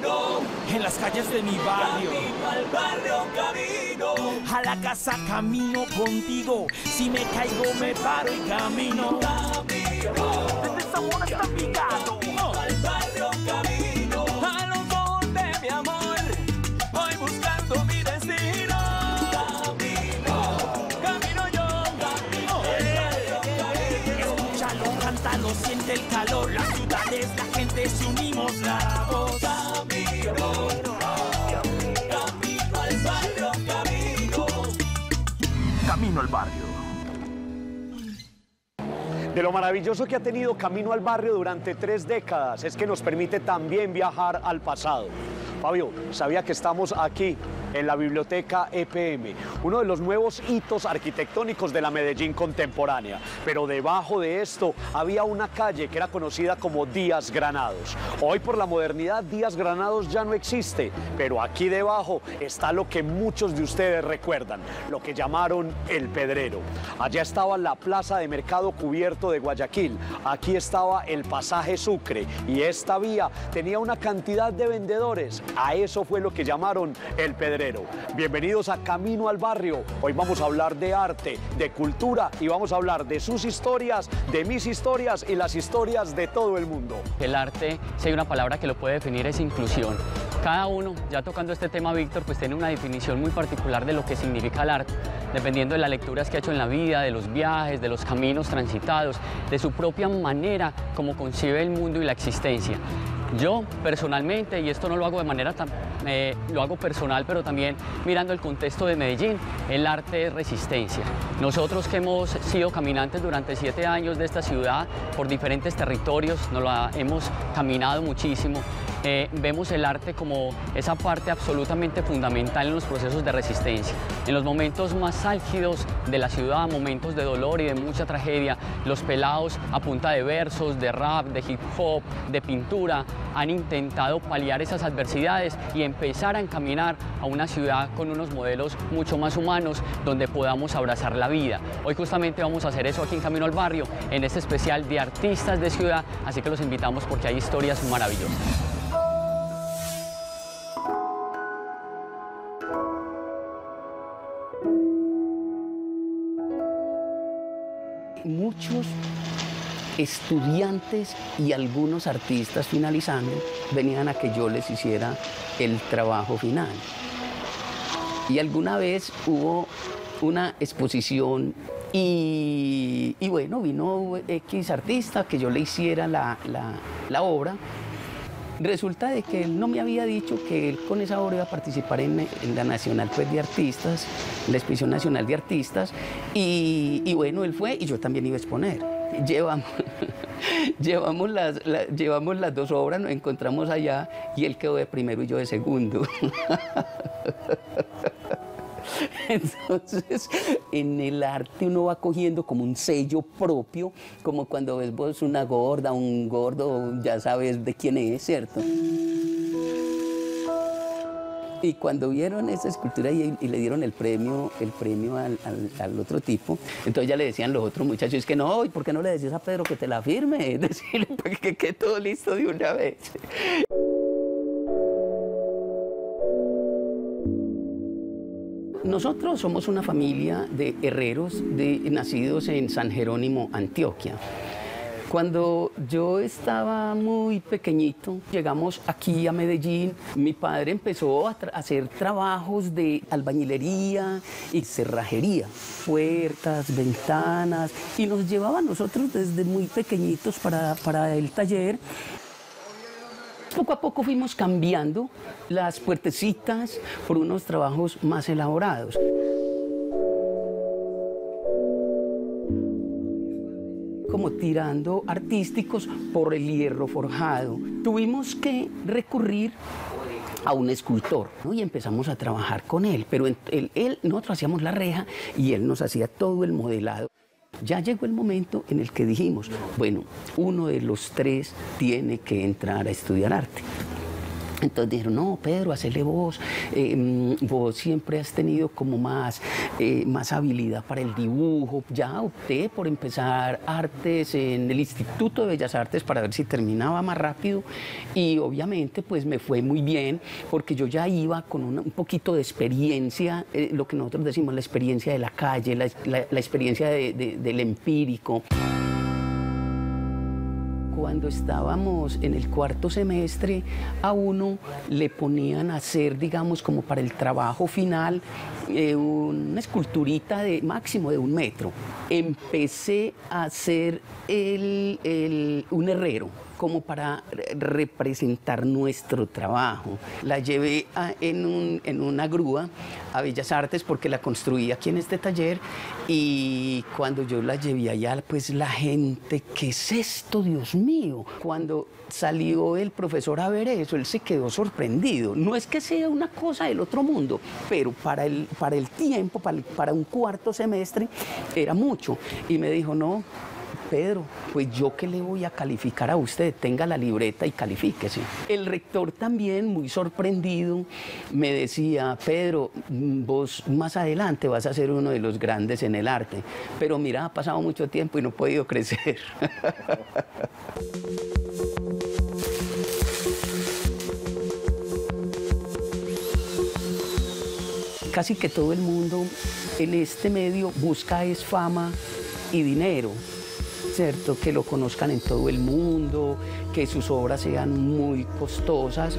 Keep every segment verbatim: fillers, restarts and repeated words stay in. camino, en las calles de mi barrio. Camino al barrio, camino. A la casa camino contigo. Si me caigo me paro y camino. Camino. Desde esa zona está picado. Camino al barrio, camino. A los ojos de mi amor, voy buscando mi destino. Camino, camino yo. Camino al barrio, camino. Escúchalo, cántalo, siente el calor. Las ciudades, la gente, se unimos la voz. Camino. Camino al barrio, camino. Camino al barrio. De lo maravilloso que ha tenido Camino al Barrio durante tres décadas es que nos permite también viajar al pasado. Fabio, sabía que estamos aquí en la biblioteca E P M, uno de los nuevos hitos arquitectónicos de la Medellín contemporánea. Pero debajo de esto había una calle que era conocida como Díaz Granados. Hoy por la modernidad Díaz Granados ya no existe, pero aquí debajo está lo que muchos de ustedes recuerdan, lo que llamaron el Pedrero. Allá estaba la Plaza de Mercado Cubierto de Guayaquil, aquí estaba el Pasaje Sucre y esta vía tenía una cantidad de vendedores. A eso fue lo que llamaron el Pedrero. Bienvenidos a Camino al Barrio. Hoy vamos a hablar de arte, de cultura y vamos a hablar de sus historias, de mis historias y las historias de todo el mundo. El arte, si hay una palabra que lo puede definir, es inclusión. Cada uno, ya tocando este tema, Víctor, pues tiene una definición muy particular de lo que significa el arte, dependiendo de las lecturas que ha hecho en la vida, de los viajes, de los caminos transitados, de su propia manera como concibe el mundo y la existencia. Yo personalmente, y esto no lo hago de manera tan, eh, lo hago personal, pero también mirando el contexto de Medellín, el arte es resistencia. Nosotros que hemos sido caminantes durante siete años de esta ciudad, por diferentes territorios, nos lo ha, hemos caminado muchísimo, eh, vemos el arte como esa parte absolutamente fundamental en los procesos de resistencia. En los momentos más álgidos de la ciudad, momentos de dolor y de mucha tragedia, los pelados a punta de versos, de rap, de hip hop, de pintura, han intentado paliar esas adversidades y empezar a encaminar a una ciudad con unos modelos mucho más humanos donde podamos abrazar la vida. Hoy justamente vamos a hacer eso aquí en Camino al Barrio, en este especial de artistas de ciudad, así que los invitamos porque hay historias maravillosas. Muchos estudiantes y algunos artistas finalizando venían a que yo les hiciera el trabajo final. Y alguna vez hubo una exposición y, y bueno, vino X artista que yo le hiciera la, la, la obra. Resulta de que él no me había dicho que él con esa obra iba a participar en, en la Nacional pues, de Artistas, la Exposición Nacional de Artistas, y, y bueno, él fue y yo también iba a exponer. Llevamos, llevamos, las, la, llevamos las dos obras, nos encontramos allá y él quedó de primero y yo de segundo. Entonces, en el arte uno va cogiendo como un sello propio, como cuando ves vos una gorda, un gordo, ya sabes de quién es, ¿cierto? Y cuando vieron esa escultura y, y le dieron el premio, el premio al, al, al otro tipo, entonces ya le decían los otros muchachos, es que no, ¿y por qué no le decías a Pedro que te la firme? Es decir, para que quede todo listo de una vez. Nosotros somos una familia de herreros de, nacidos en San Jerónimo, Antioquia. Cuando yo estaba muy pequeñito, llegamos aquí a Medellín, mi padre empezó a, tra- a hacer trabajos de albañilería y cerrajería, puertas, ventanas, y nos llevaba a nosotros desde muy pequeñitos para, para el taller. Poco a poco fuimos cambiando las puertecitas por unos trabajos más elaborados. Como tirando artísticos por el hierro forjado. Tuvimos que recurrir a un escultor, ¿no? Y empezamos a trabajar con él, pero él, él, nosotros hacíamos la reja y él nos hacía todo el modelado. Ya llegó el momento en el que dijimos, bueno, uno de los tres tiene que entrar a estudiar arte. Entonces dijeron, no, Pedro, hacele vos, eh, vos siempre has tenido como más, eh, más habilidad para el dibujo. Ya opté por empezar artes en el Instituto de Bellas Artes para ver si terminaba más rápido, y obviamente pues me fue muy bien porque yo ya iba con una, un poquito de experiencia, eh, lo que nosotros decimos la experiencia de la calle, la, la, la experiencia de, de, del empírico. Cuando estábamos en el cuarto semestre, a uno le ponían a hacer, digamos, como para el trabajo final, eh, una esculturita de máximo de un metro. Empecé a hacer el, el, un herrero, como para representar nuestro trabajo. La llevé a, en, un, en una grúa a Bellas Artes porque la construí aquí en este taller, y cuando yo la llevé allá, pues la gente, ¿qué es esto, Dios mío? Cuando salió el profesor a ver eso, él se quedó sorprendido. No es que sea una cosa del otro mundo, pero para el, para el tiempo, para, el, para un cuarto semestre, era mucho. Y me dijo, no, Pedro, pues yo qué le voy a calificar a usted, tenga la libreta y califíquese. El rector también, muy sorprendido, me decía, Pedro, vos más adelante vas a ser uno de los grandes en el arte, pero mira, ha pasado mucho tiempo y no he podido crecer. Casi que todo el mundo en este medio busca es fama y dinero, ¿cierto? Que lo conozcan en todo el mundo, que sus obras sean muy costosas.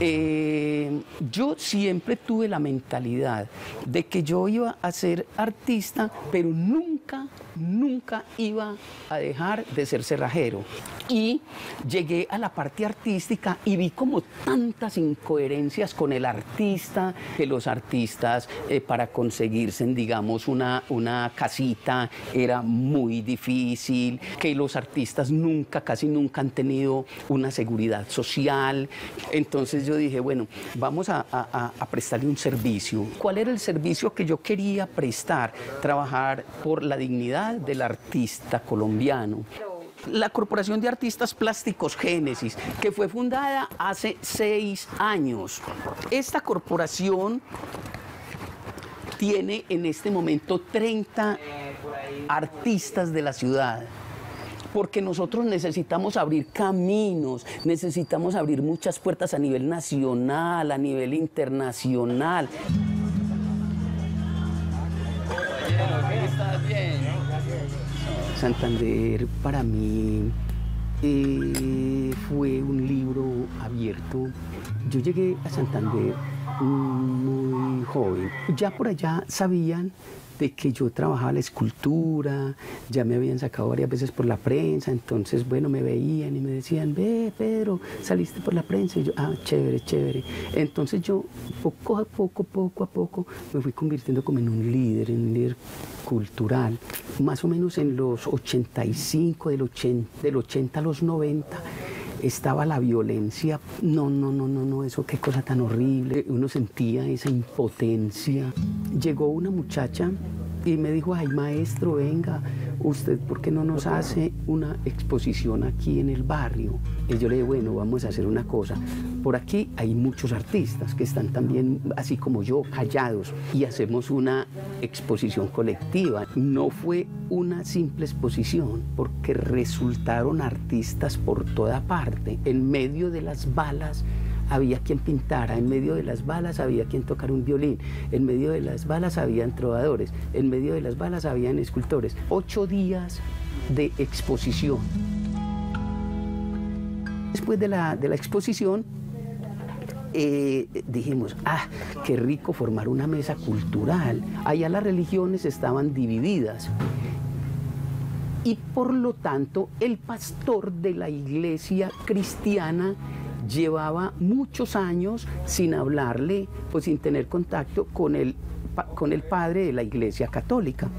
Eh, yo siempre tuve la mentalidad de que yo iba a ser artista, pero nunca, nunca iba a dejar de ser cerrajero. Y llegué a la parte artística y vi como tantas incoherencias con el artista, que los artistas eh, para conseguirse, digamos, una, una casita era muy difícil, que los artistas nunca, casi nunca han tenido una seguridad social. Entonces yo Yo dije, bueno, vamos a, a, a prestarle un servicio. ¿Cuál era el servicio que yo quería prestar? Trabajar por la dignidad del artista colombiano. La Corporación de Artistas Plásticos Génesis, que fue fundada hace seis años. Esta corporación tiene en este momento treinta artistas de la ciudad, porque nosotros necesitamos abrir caminos, necesitamos abrir muchas puertas a nivel nacional, a nivel internacional. Santander para mí eh, fue un libro abierto. Yo llegué a Santander muy joven. Ya por allá sabían de que yo trabajaba la escultura, ya me habían sacado varias veces por la prensa, entonces, bueno, me veían y me decían, ve, Pedro, saliste por la prensa, y yo, ah, chévere, chévere. Entonces yo, poco a poco, poco a poco, me fui convirtiendo como en un líder, en un líder cultural. Más o menos en los ochenta y cinco, del ochenta, del ochenta a los noventa, estaba la violencia. No, no, no, no, no, eso qué cosa tan horrible. Uno sentía esa impotencia. Llegó una muchacha y me dijo, ay, maestro, venga, usted, ¿por qué no nos hace una exposición aquí en el barrio? Y yo le dije, bueno, vamos a hacer una cosa. Por aquí hay muchos artistas que están también, así como yo, callados, y hacemos una exposición colectiva. No fue una simple exposición, porque resultaron artistas por toda parte. En medio de las balas había quien pintara, en medio de las balas había quien tocara un violín, en medio de las balas habían trovadores, en medio de las balas habían escultores. Ocho días de exposición. Después de la, de la exposición, Eh, dijimos, ah, qué rico formar una mesa cultural. Allá las religiones estaban divididas y por lo tanto el pastor de la iglesia cristiana llevaba muchos años sin hablarle, pues sin tener contacto con el, con el padre de la iglesia católica.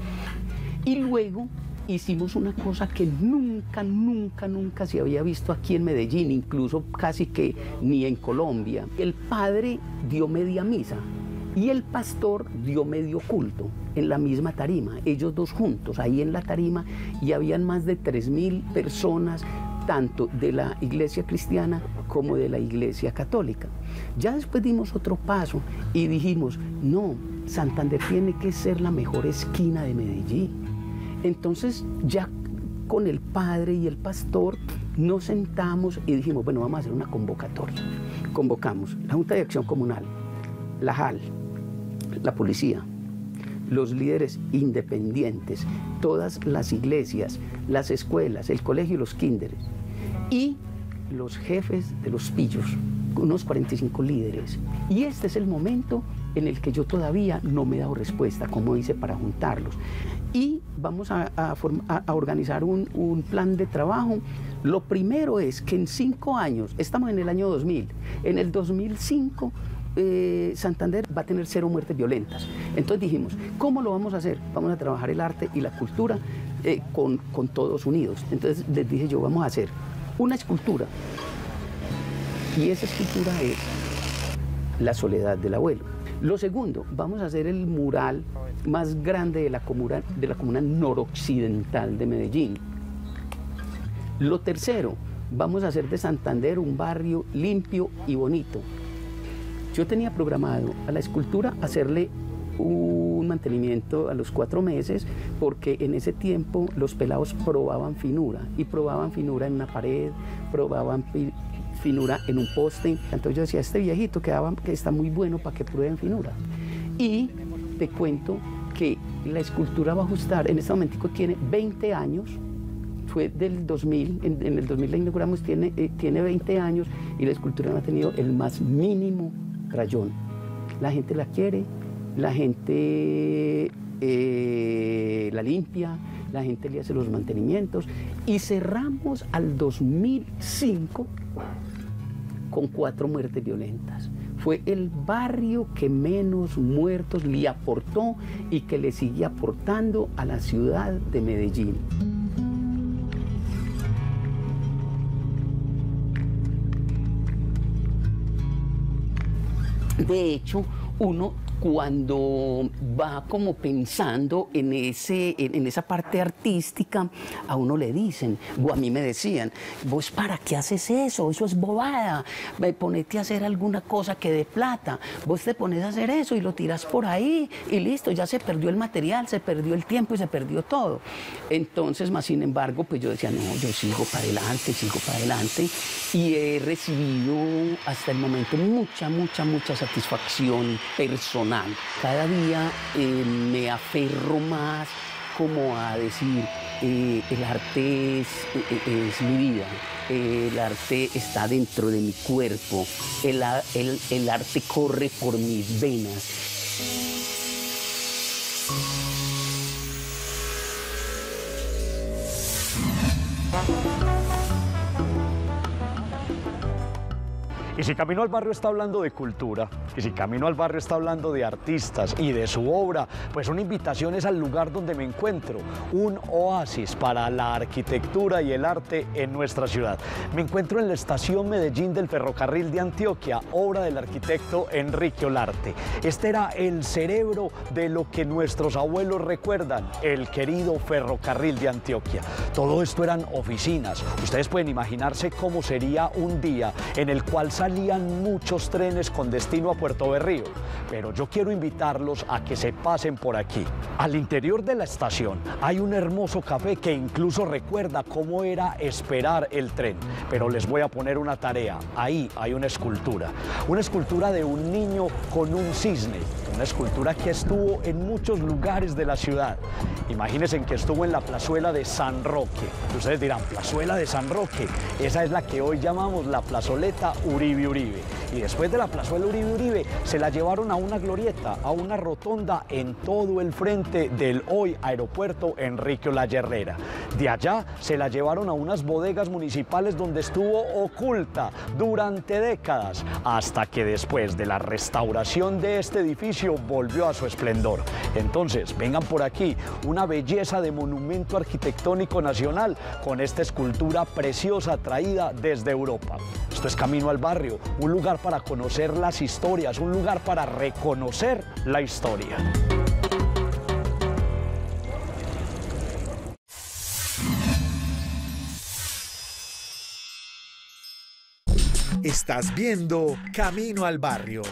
Y luego hicimos una cosa que nunca, nunca, nunca se había visto aquí en Medellín, incluso casi que ni en Colombia. El padre dio media misa y el pastor dio medio culto en la misma tarima, ellos dos juntos, ahí en la tarima, y habían más de tres mil personas, tanto de la iglesia cristiana como de la Iglesia Católica. Ya después dimos otro paso y dijimos, no, Santander tiene que ser la mejor esquina de Medellín. Entonces ya con el padre y el pastor nos sentamos y dijimos, bueno, vamos a hacer una convocatoria. Convocamos la Junta de Acción Comunal, la J A L, la policía, los líderes independientes, todas las iglesias, las escuelas, el colegio y los kinderes, y los jefes de los pillos, unos cuarenta y cinco líderes. Y este es el momento en el que yo todavía no me he dado respuesta, como hice para juntarlos. Y vamos a, a, a organizar un, un plan de trabajo. Lo primero es que en cinco años, estamos en el año dos mil, en el dos mil cinco... Eh, Santander va a tener cero muertes violentas. Entonces dijimos, ¿cómo lo vamos a hacer? Vamos a trabajar el arte y la cultura eh, con, con todos unidos. Entonces les dije yo, vamos a hacer una escultura, y esa escultura es la soledad del abuelo. Lo segundo, vamos a hacer el mural más grande de la comuna, de la comuna noroccidental de Medellín. Lo tercero, vamos a hacer de Santander un barrio limpio y bonito. Yo tenía programado a la escultura hacerle un mantenimiento a los cuatro meses, porque en ese tiempo los pelados probaban finura, y probaban finura en una pared, probaban finura en un poste. Entonces yo decía, este viejito quedaba, que está muy bueno para que prueben finura. Y te cuento que la escultura va a ajustar, en este momentico tiene veinte años, fue del dos mil, en, en el dos mil la inauguramos, tiene, eh, tiene veinte años, y la escultura no ha tenido el más mínimo rayón. La gente la quiere, la gente eh, la limpia, la gente le hace los mantenimientos, y cerramos al dos mil cinco con cuatro muertes violentas. Fue el barrio que menos muertos le aportó y que le sigue aportando a la ciudad de Medellín. De hecho, uno cuando va como pensando en, ese, en, en esa parte artística, a uno le dicen, o a mí me decían, vos para qué haces eso, eso es bobada, ponete a hacer alguna cosa que dé plata, vos te pones a hacer eso y lo tiras por ahí y listo, ya se perdió el material, se perdió el tiempo y se perdió todo. Entonces, más sin embargo, pues yo decía, no, yo sigo para adelante, sigo para adelante, y he recibido hasta el momento mucha, mucha, mucha satisfacción personal. Cada día eh, me aferro más como a decir, eh, el arte es, es, es mi vida, eh, el arte está dentro de mi cuerpo, el, el, el arte corre por mis venas. Y si Camino al Barrio está hablando de cultura, y si Camino al Barrio está hablando de artistas y de su obra, pues una invitación es al lugar donde me encuentro, un oasis para la arquitectura y el arte en nuestra ciudad. Me encuentro en la estación Medellín del Ferrocarril de Antioquia, obra del arquitecto Enrique Olarte. Este era el cerebro de lo que nuestros abuelos recuerdan, el querido Ferrocarril de Antioquia. Todo esto eran oficinas. Ustedes pueden imaginarse cómo sería un día en el cual salían muchos trenes con destino a Puerto Berrío, pero yo quiero invitarlos a que se pasen por aquí. Al interior de la estación hay un hermoso café que incluso recuerda cómo era esperar el tren, pero les voy a poner una tarea. Ahí hay una escultura, una escultura de un niño con un cisne, una escultura que estuvo en muchos lugares de la ciudad. Imagínense que estuvo en la Plazuela de San Roque. Ustedes dirán, Plazuela de San Roque, esa es la que hoy llamamos la Plazoleta Uribe. Uribe. Y después de la Plazuela Uribe Uribe se la llevaron a una glorieta, a una rotonda en todo el frente del hoy Aeropuerto Enrique Olaya Herrera. De allá se la llevaron a unas bodegas municipales donde estuvo oculta durante décadas, hasta que después de la restauración de este edificio volvió a su esplendor. Entonces, vengan por aquí, una belleza de monumento arquitectónico nacional con esta escultura preciosa traída desde Europa. Esto es Camino al Barrio, un lugar para conocer las historias, un lugar para reconocer la historia. Estás viendo Camino al Barrio.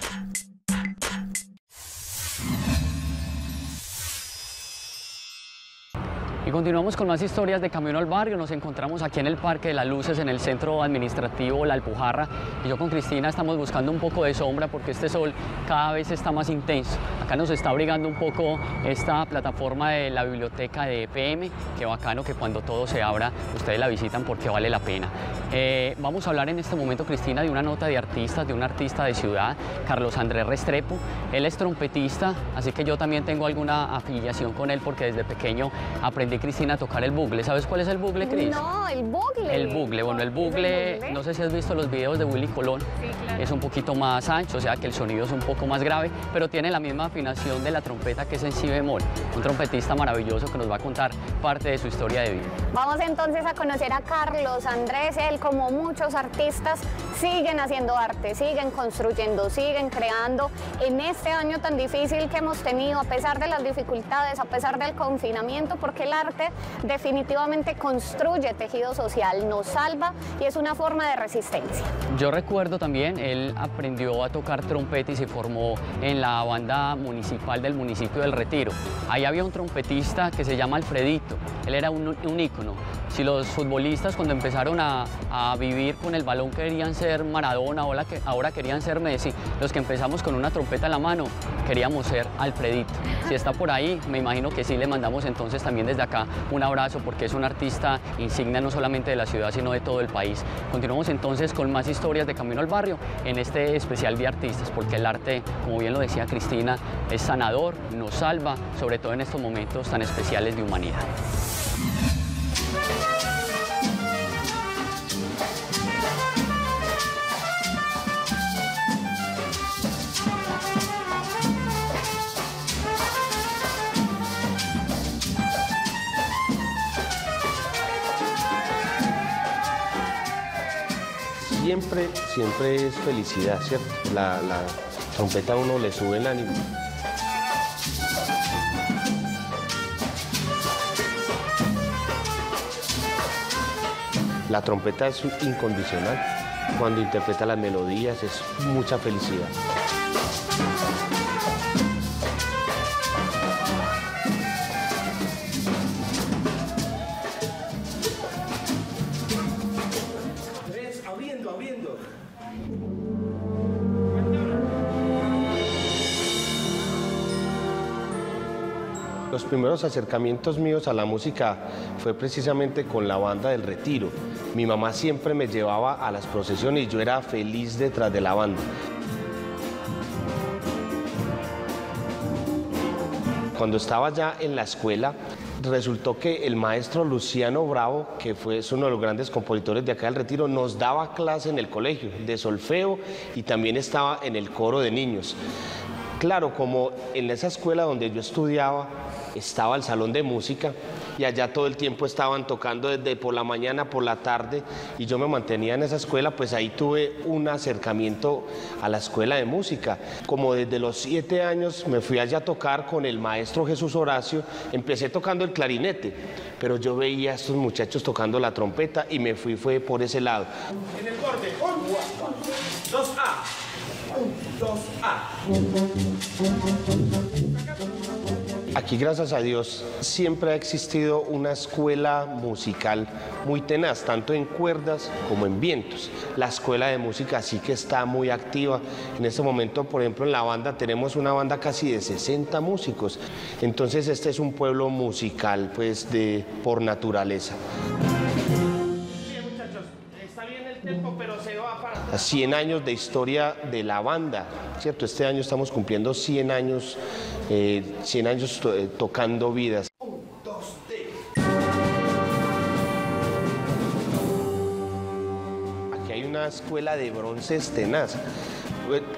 Y continuamos con más historias de Camino al Barrio. Nos encontramos aquí en el Parque de las Luces, en el Centro Administrativo La Alpujarra. Y yo con Cristina estamos buscando un poco de sombra porque este sol cada vez está más intenso. Acá nos está abrigando un poco esta plataforma de la biblioteca de E P M. Qué bacano que cuando todo se abra, ustedes la visitan porque vale la pena. Eh, vamos a hablar en este momento, Cristina, de una nota de artistas, de un artista de ciudad, Carlos Andrés Restrepo. Él es trompetista, así que yo también tengo alguna afiliación con él porque desde pequeño aprendí de Cristina a tocar el bugle. ¿Sabes cuál es el bugle, Cris? No, el bugle. El bugle. Bueno, el bugle, el bugle, no sé si has visto los videos de Willy Colón. Sí, claro. Es un poquito más ancho, o sea que el sonido es un poco más grave, pero tiene la misma afinación de la trompeta, que es en si bemol. Un trompetista maravilloso que nos va a contar parte de su historia de vida. Vamos entonces a conocer a Carlos Andrés. Él, como muchos artistas, siguen haciendo arte, siguen construyendo, siguen creando. En este año tan difícil que hemos tenido, a pesar de las dificultades, a pesar del confinamiento, porque la arte definitivamente construye tejido social, nos salva y es una forma de resistencia. Yo recuerdo también, él aprendió a tocar trompeta y se formó en la banda municipal del municipio del Retiro. Ahí había un trompetista que se llama Alfredito, él era un, un ícono. Si los futbolistas cuando empezaron a, a vivir con el balón querían ser Maradona, ahora, que, ahora querían ser Messi, los que empezamos con una trompeta en la mano queríamos ser Alfredito. Si está por ahí, me imagino que sí, le mandamos entonces también desde acá un abrazo porque es un artista insignia no solamente de la ciudad sino de todo el país. Continuamos entonces con más historias de Camino al Barrio en este especial de artistas, porque el arte, como bien lo decía Cristina, es sanador, nos salva, sobre todo en estos momentos tan especiales de humanidad. Siempre, siempre es felicidad, ¿cierto? La, la trompeta a uno le sube el ánimo. La trompeta es incondicional. Cuando interpreta las melodías es mucha felicidad. Los primeros acercamientos míos a la música fue precisamente con la Banda del Retiro. Mi mamá siempre me llevaba a las procesiones y yo era feliz detrás de la banda. Cuando estaba ya en la escuela, resultó que el maestro Luciano Bravo, que fue uno de los grandes compositores de acá del Retiro, nos daba clase en el colegio de solfeo y también estaba en el coro de niños. Claro, como en esa escuela donde yo estudiaba, estaba el salón de música y allá todo el tiempo estaban tocando desde por la mañana, por la tarde, y yo me mantenía en esa escuela, pues ahí tuve un acercamiento a la escuela de música. Como desde los siete años me fui allá a tocar con el maestro Jesús Horacio, empecé tocando el clarinete, pero yo veía a estos muchachos tocando la trompeta y me fui fue por ese lado. En el corte, uno, dos, A. Aquí, gracias a Dios, siempre ha existido una escuela musical muy tenaz, tanto en cuerdas como en vientos. La escuela de música sí que está muy activa. En este momento, por ejemplo, en la banda tenemos una banda casi de sesenta músicos. Entonces, este es un pueblo musical, pues, de, por naturaleza. cien años de historia de la banda, ¿cierto? Este año estamos cumpliendo cien años, eh, cien años to eh, tocando vidas. Aquí hay una escuela de bronces tenaz.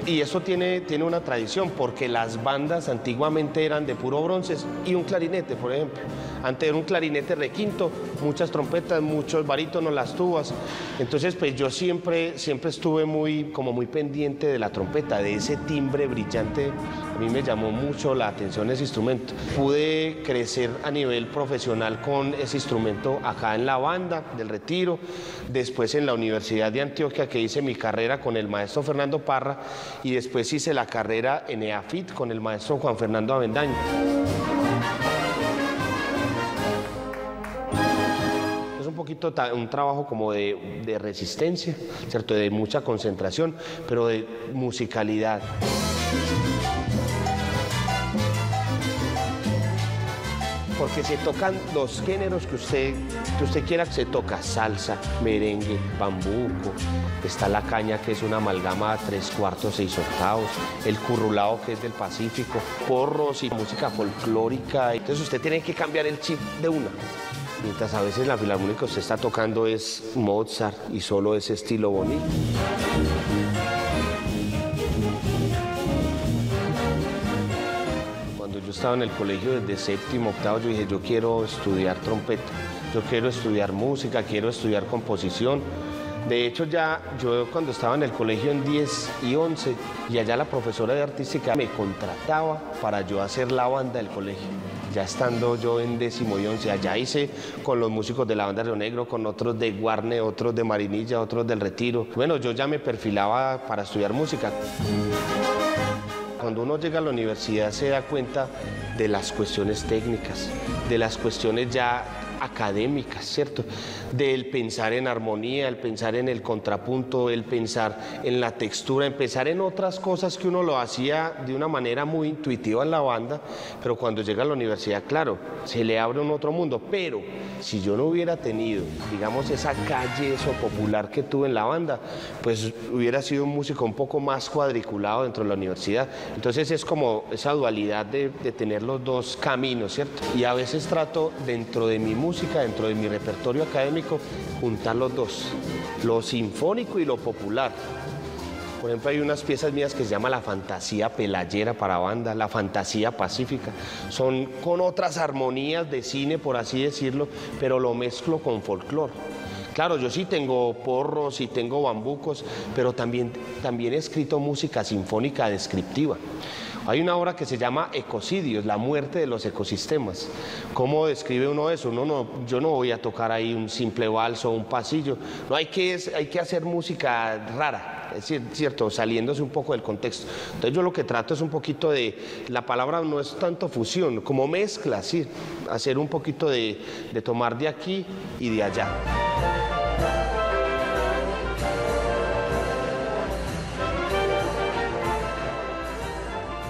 Y eso tiene, tiene una tradición, porque las bandas antiguamente eran de puro bronces y un clarinete, por ejemplo. Antes era un clarinete requinto, muchas trompetas, muchos barítonos, las tubas. Entonces, pues yo siempre, siempre estuve muy, como muy pendiente de la trompeta, de ese timbre brillante. A mí me llamó mucho la atención ese instrumento. Pude crecer a nivel profesional con ese instrumento acá en la Banda del Retiro, después en la Universidad de Antioquia, que hice mi carrera con el maestro Fernando Parra, y después hice la carrera en EAFIT con el maestro Juan Fernando Avendaño. Un trabajo como de, de resistencia, ¿cierto? De mucha concentración, pero de musicalidad. Porque se tocan los géneros que usted, que usted quiera, se toca salsa, merengue, bambuco, está la caña, que es una amalgama tres cuartos, seis octavos, el currulao, que es del Pacífico, porros y música folclórica. Entonces usted tiene que cambiar el chip de una. Mientras a veces la filarmónica usted está tocando es Mozart y solo ese estilo bonito. Cuando yo estaba en el colegio desde séptimo, octavo, yo dije, yo quiero estudiar trompeta, yo quiero estudiar música, quiero estudiar composición. De hecho, ya yo cuando estaba en el colegio en diez y once, y allá la profesora de artística me contrataba para yo hacer la banda del colegio. Ya estando yo en décimo y once, allá hice con los músicos de la Banda de Río Negro, con otros de Guarne, otros de Marinilla, otros del Retiro. Bueno, yo ya me perfilaba para estudiar música. Cuando uno llega a la universidad se da cuenta de las cuestiones técnicas, de las cuestiones ya académicas, ¿cierto? Del pensar en armonía, el pensar en el contrapunto, el pensar en la textura, el pensar en otras cosas que uno lo hacía de una manera muy intuitiva en la banda, pero cuando llega a la universidad, claro, se le abre un otro mundo. Pero si yo no hubiera tenido, digamos, esa calle, eso popular que tuve en la banda, pues hubiera sido un músico un poco más cuadriculado dentro de la universidad. Entonces es como esa dualidad de, de tener los dos caminos, ¿cierto? Y a veces trato dentro de mi música, dentro de mi repertorio académico, juntar los dos, lo sinfónico y lo popular. Por ejemplo, hay unas piezas mías que se llama la fantasía pelayera para banda, la fantasía pacífica. Son con otras armonías de cine, por así decirlo, pero lo mezclo con folclore. Claro, yo sí tengo porros, sí tengo bambucos, pero también, también he escrito música sinfónica descriptiva. Hay una obra que se llama Ecocidios, la muerte de los ecosistemas. ¿Cómo describe uno eso? Uno no, yo no voy a tocar ahí un simple vals o un pasillo. No, hay que, hay que hacer música rara. Es cierto, saliéndose un poco del contexto. Entonces yo lo que trato es un poquito de, la palabra no es tanto fusión, como mezcla, sí, hacer un poquito de, de tomar de aquí y de allá.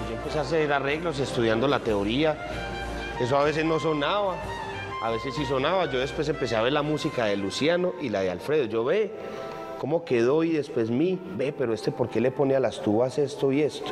Yo empecé a hacer arreglos estudiando la teoría, eso a veces no sonaba, a veces sí sonaba. Yo después empecé a ver la música de Luciano y la de Alfredo, yo ve... ¿Cómo quedó? Y después mí, ve, pero este, ¿por qué le pone a las tubas esto y esto?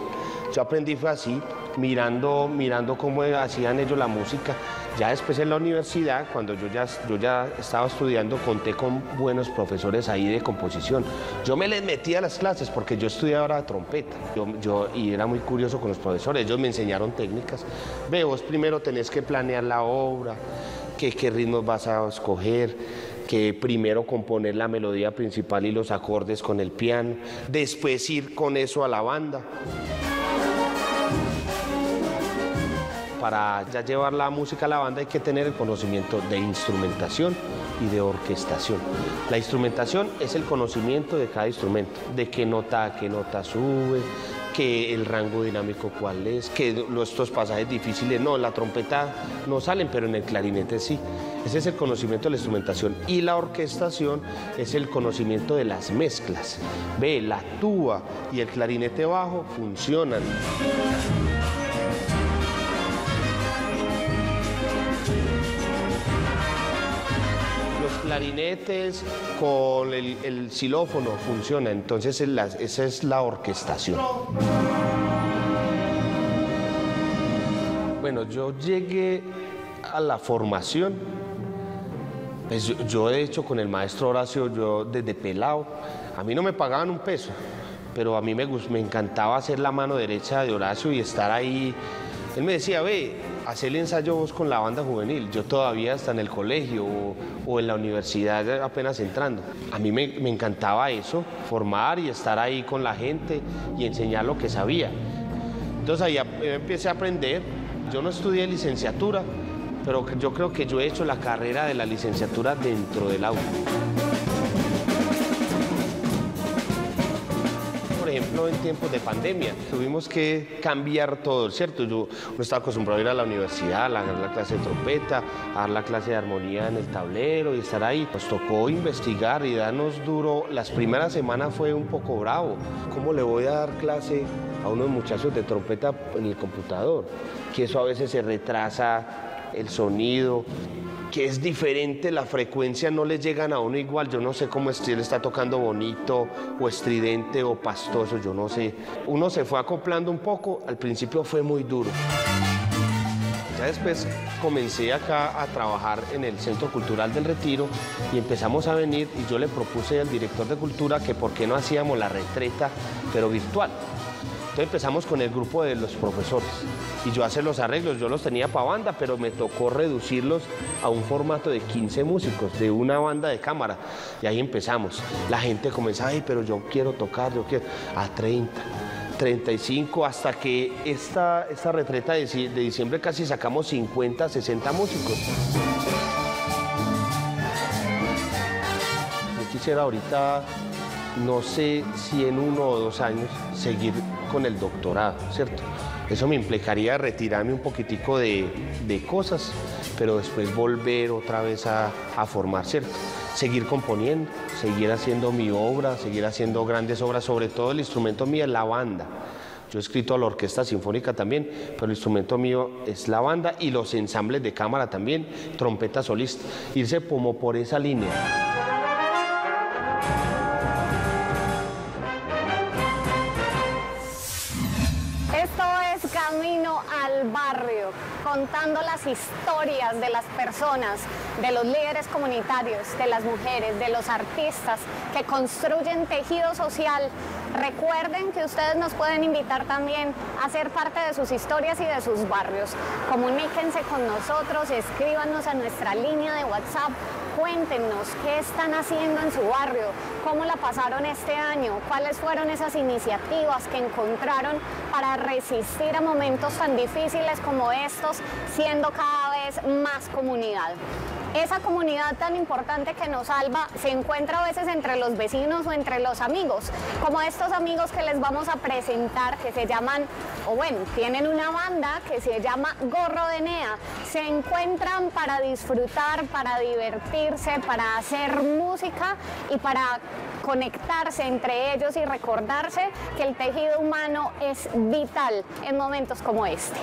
Yo aprendí fue así, mirando, mirando cómo hacían ellos la música. Ya después en la universidad, cuando yo ya, yo ya estaba estudiando, conté con buenos profesores ahí de composición. Yo me les metí a las clases porque yo estudiaba trompeta. Yo, yo, y era muy curioso con los profesores, ellos me enseñaron técnicas. Ve, vos primero tenés que planear la obra, que, qué ritmos vas a escoger, que primero componer la melodía principal y los acordes con el piano, después ir con eso a la banda. Para ya llevar la música a la banda hay que tener el conocimiento de instrumentación y de orquestación. La instrumentación es el conocimiento de cada instrumento, de qué nota a qué nota sube, que el rango dinámico cuál es, que estos pasajes difíciles, no, la trompeta no salen, pero en el clarinete sí. Ese es el conocimiento de la instrumentación. Y la orquestación es el conocimiento de las mezclas. Ve, la tuba y el clarinete bajo funcionan. Clarinetes con el, el xilófono funciona, entonces en la, esa es la orquestación. Bueno, yo llegué a la formación, pues yo, yo de hecho con el maestro Horacio, yo desde pelado, a mí no me pagaban un peso, pero a mí me, me encantaba hacer la mano derecha de Horacio y estar ahí Él me decía, ve, haz el ensayo vos con la banda juvenil. Yo todavía hasta en el colegio o, o en la universidad apenas entrando. A mí me, me encantaba eso, formar y estar ahí con la gente y enseñar lo que sabía. Entonces ahí empecé a aprender. Yo no estudié licenciatura, pero yo creo que yo he hecho la carrera de la licenciatura dentro del aula. Ejemplo, en tiempos de pandemia tuvimos que cambiar todo, ¿cierto? Yo no estaba acostumbrado a ir a la universidad, a dar la clase de trompeta, a dar la clase de armonía en el tablero y estar ahí. Nos tocó investigar y darnos duro. Las primeras semanas fue un poco bravo. ¿Cómo le voy a dar clase a unos muchachos de trompeta en el computador? Que eso a veces se retrasa el sonido, que es diferente, la frecuencia no les llegan a uno igual. Yo no sé cómo él está tocando bonito, o estridente, o pastoso, yo no sé. Uno se fue acoplando un poco, al principio fue muy duro. Ya después comencé acá a trabajar en el Centro Cultural del Retiro y empezamos a venir, y yo le propuse al director de cultura que por qué no hacíamos la retreta, pero virtual. Entonces empezamos con el grupo de los profesores y yo hacer los arreglos. Yo los tenía para banda, pero me tocó reducirlos a un formato de quince músicos, de una banda de cámara. Y ahí empezamos. La gente comenzaba, ay, pero yo quiero tocar, yo quiero... A treinta, treinta y cinco, hasta que esta, esta retreta de diciembre casi sacamos cincuenta, sesenta músicos. Yo quisiera ahorita... No sé si en uno o dos años seguir con el doctorado, ¿cierto? Eso me implicaría retirarme un poquitico de, de cosas, pero después volver otra vez a, a formar, ¿cierto? Seguir componiendo, seguir haciendo mi obra, seguir haciendo grandes obras, sobre todo el instrumento mío es la banda. Yo he escrito a la orquesta sinfónica también, pero el instrumento mío es la banda y los ensambles de cámara también, trompeta solista, irse como por esa línea. Camino al barrio, contando las historias de las personas, de los líderes comunitarios, de las mujeres, de los artistas que construyen tejido social. Recuerden que ustedes nos pueden invitar también a ser parte de sus historias y de sus barrios. Comuníquense con nosotros, escríbanos a nuestra línea de WhatsApp, cuéntenos qué están haciendo en su barrio, cómo la pasaron este año, cuáles fueron esas iniciativas que encontraron para resistir a momentos tan difíciles como estos, siendo cada vez más comunidad. Esa comunidad tan importante que nos salva se encuentra a veces entre los vecinos o entre los amigos, como estos amigos que les vamos a presentar que se llaman, o bueno, tienen una banda que se llama Gorro de Nea. Se encuentran para disfrutar, para divertirse, para hacer música y para conectarse entre ellos y recordarse que el tejido humano es vital en momentos como este.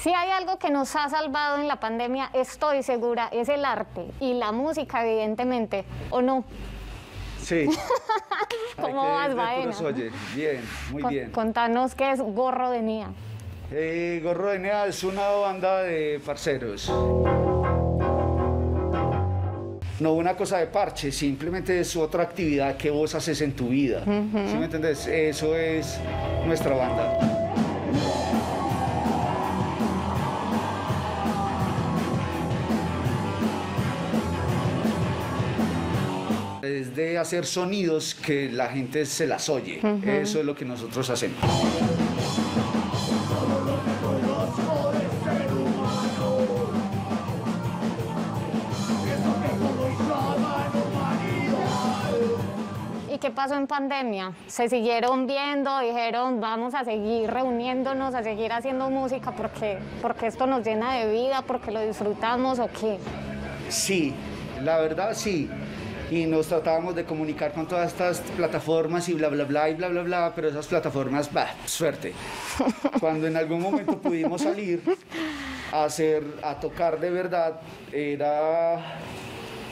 Si hay algo que nos ha salvado en la pandemia, estoy segura, es el arte y la música, evidentemente, ¿o no? Sí. ¿Cómo vas, Baena? Oye, bien, muy Con, bien. Contanos qué es Gorro de Nea. Eh, Gorro de Nea es una banda de parceros. No una cosa de parche, simplemente es otra actividad que vos haces en tu vida. Uh-huh. ¿Sí me entendés? Eso es nuestra banda. Es de hacer sonidos que la gente se las oye. Uh-huh. Eso es lo que nosotros hacemos. ¿Y qué pasó en pandemia? Se siguieron viendo, dijeron, vamos a seguir reuniéndonos, a seguir haciendo música porque, porque esto nos llena de vida, porque lo disfrutamos, ¿o qué? Sí, la verdad sí. Y nos tratábamos de comunicar con todas estas plataformas y bla, bla, bla, y bla, bla, bla, pero esas plataformas, bah, suerte. Cuando en algún momento pudimos salir a hacer, a tocar de verdad, era,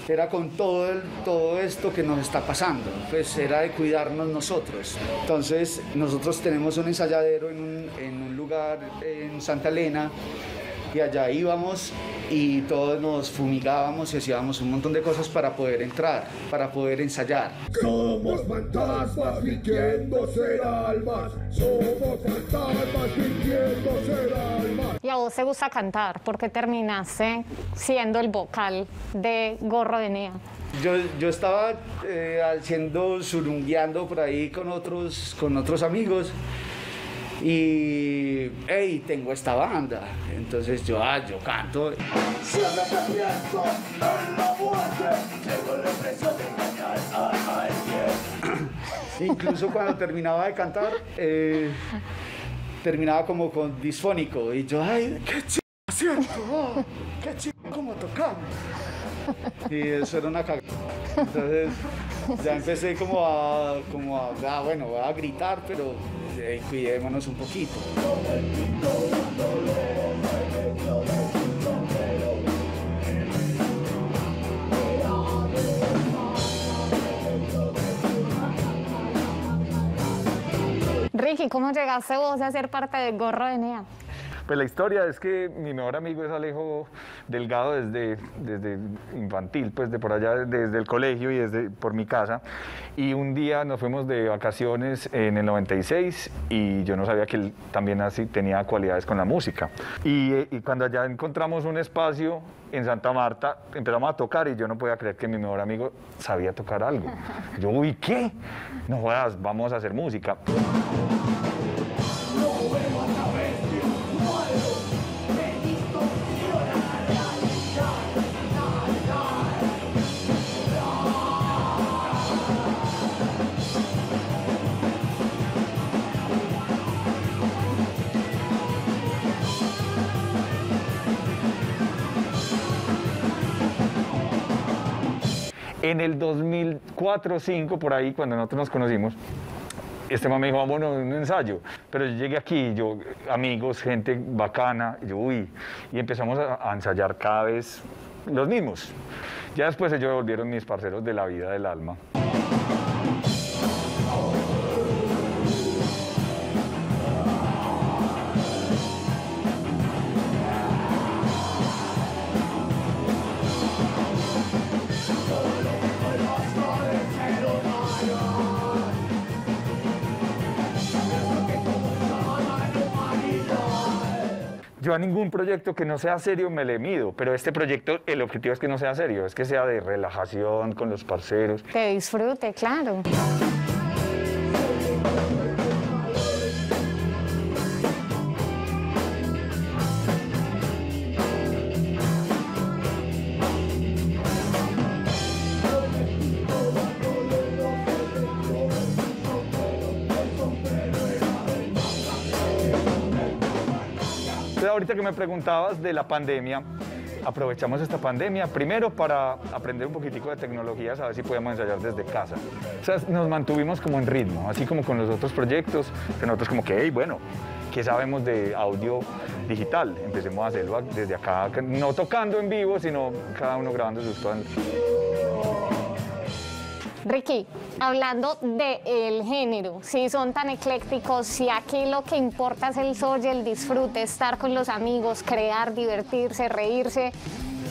era con todo, el, todo esto que nos está pasando, pues era de cuidarnos nosotros. Entonces, nosotros tenemos un ensayadero en un, en un lugar en Santa Elena, y allá íbamos y todos nos fumigábamos y hacíamos un montón de cosas para poder entrar, para poder ensayar. Somos fantasmas fingiendo ser almas, somos fantasmas fingiendo ser almas. ¿Y a vos te gusta cantar? ¿Por qué terminaste siendo el vocal de Gorro de Nea? Yo, yo estaba eh, haciendo, surungueando por ahí con otros, con otros amigos y, hey, tengo esta banda, entonces yo, ah, yo canto. Incluso cuando terminaba de cantar, eh, terminaba como con disfónico y yo, ay, qué chido, ¿cierto? Oh, qué chido como tocamos. Y eso era una cagada. Entonces ya empecé como a, como a, ah, bueno, a gritar, pero eh, cuidémonos un poquito. Ricky, ¿cómo llegaste vos a ser parte del Gorro de Nea? Pues la historia es que mi mejor amigo es Alejo Delgado desde, desde infantil, pues de por allá, desde el colegio y desde por mi casa. Y un día nos fuimos de vacaciones en el noventa y seis y yo no sabía que él también así tenía cualidades con la música. Y, y cuando allá encontramos un espacio en Santa Marta, empezamos a tocar y yo no podía creer que mi mejor amigo sabía tocar algo. Yo, uy, ¿qué? No jodas, vamos a hacer música. En el dos mil cuatro, dos mil cinco, por ahí, cuando nosotros nos conocimos, este man me dijo, vámonos a un ensayo. Pero yo llegué aquí, yo, amigos, gente bacana, yo, uy, y empezamos a, a ensayar cada vez los mismos. Ya después ellos volvieron mis parceros de la vida del alma. Yo a ningún proyecto que no sea serio me le mido, pero este proyecto, el objetivo es que no sea serio, es que sea de relajación con los parceros. Que disfrute, claro. Ahorita que me preguntabas de la pandemia, aprovechamos esta pandemia primero para aprender un poquitico de tecnología, a ver si podíamos ensayar desde casa. O sea, nos mantuvimos como en ritmo, así como con los otros proyectos, que nosotros como que, hey, bueno, ¿qué sabemos de audio digital? Empecemos a hacerlo desde acá, no tocando en vivo, sino cada uno grabando sus cosas. Ricky, hablando del género, si son tan eclécticos, si aquí lo que importa es el sol y el disfrute, estar con los amigos, crear, divertirse, reírse,